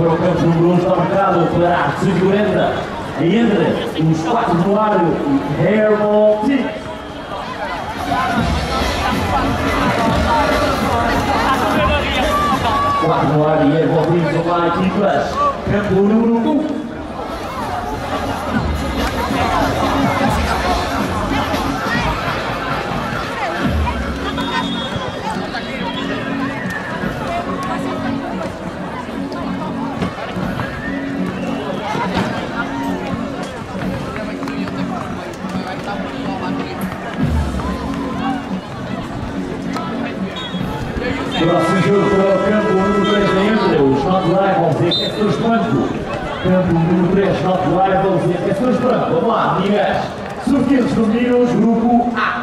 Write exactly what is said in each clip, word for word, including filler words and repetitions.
para o campo número um, está marcado para a dezoito e quarenta, entre os quatro no ar, Herbal T. quatro no ar e Herbal T, são lá equipas, campo número um. Próximo jogo para o campo número três da Entra, os Not Live vão ser aquecedores branco. Campo número três, Not Live vão ser aquecedores branco. Vamos lá, amigas. Surtidos femininos, grupo A.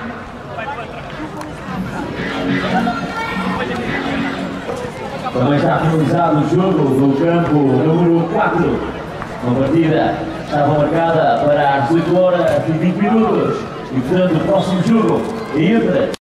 Também está finalizado o jogo do campo número quatro. Uma partida estava marcada para as dezoito horas e vinte minutos. E portanto, o próximo jogo, Entra.